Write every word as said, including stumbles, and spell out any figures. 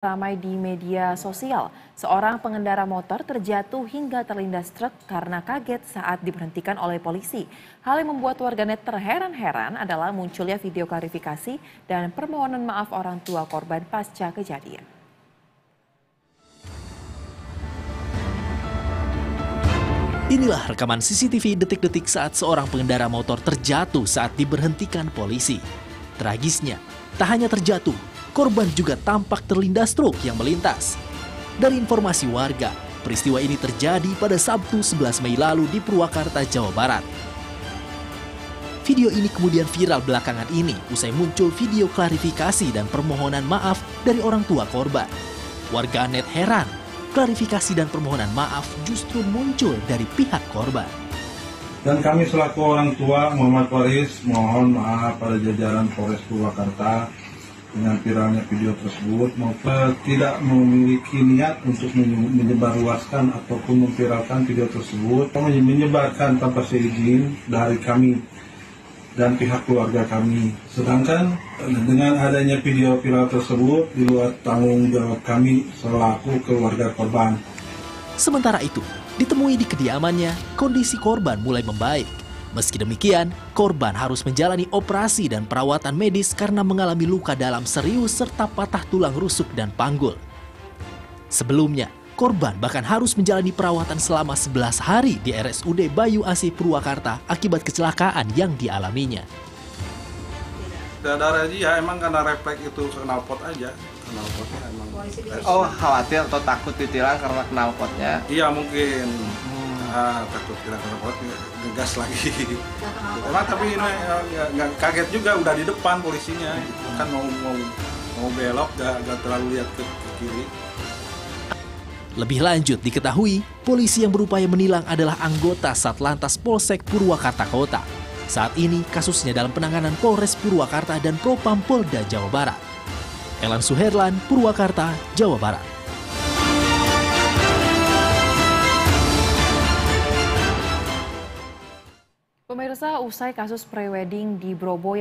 Ramai di media sosial, seorang pengendara motor terjatuh hingga terlindas truk karena kaget saat diberhentikan oleh polisi. Hal yang membuat warganet terheran-heran adalah munculnya video klarifikasi dan permohonan maaf orang tua korban pasca kejadian. Inilah rekaman C C T V detik-detik saat seorang pengendara motor terjatuh saat diberhentikan polisi. Tragisnya, tak hanya terjatuh, korban juga tampak terlindas truk yang melintas. Dari informasi warga, peristiwa ini terjadi pada Sabtu sebelas Mei lalu di Purwakarta, Jawa Barat. Video ini kemudian viral belakangan ini usai muncul video klarifikasi dan permohonan maaf dari orang tua korban. Warganet heran, klarifikasi dan permohonan maaf justru muncul dari pihak korban. Dan kami selaku orang tua Muhammad Waris mohon maaf pada jajaran Polres Purwakarta dengan viralnya video tersebut, maupun tidak memiliki niat untuk menyebarluaskan ataupun memviralkan video tersebut, menyebarkan tanpa seizin dari kami dan pihak keluarga kami. Sedangkan dengan adanya video viral tersebut di luar tanggung jawab kami selaku keluarga korban. Sementara itu, ditemui di kediamannya, kondisi korban mulai membaik. Meski demikian, korban harus menjalani operasi dan perawatan medis karena mengalami luka dalam serius serta patah tulang rusuk dan panggul. Sebelumnya, korban bahkan harus menjalani perawatan selama sebelas hari di R S U D Bayu Asih Purwakarta akibat kecelakaan yang dialaminya. Darah dia emang karena refleks itu knalpot aja. Knalpotnya emang. Oh, khawatir atau takut ditilang karena knalpotnya? Iya, mungkin. Ah, takut kira-kira ngegas lagi. Orang tapi ini nggak kaget juga, udah di depan polisinya. Kan mau mau mau belok, nggak terlalu lihat ke kiri. Lebih lanjut diketahui, polisi yang berupaya menilang adalah anggota Satlantas Polsek Purwakarta Kota. Saat ini kasusnya dalam penanganan Polres Purwakarta dan Propampolda Jawa Barat. Elang Suherlan, Purwakarta, Jawa Barat. Pemirsa, usai kasus prewedding di Bromo yang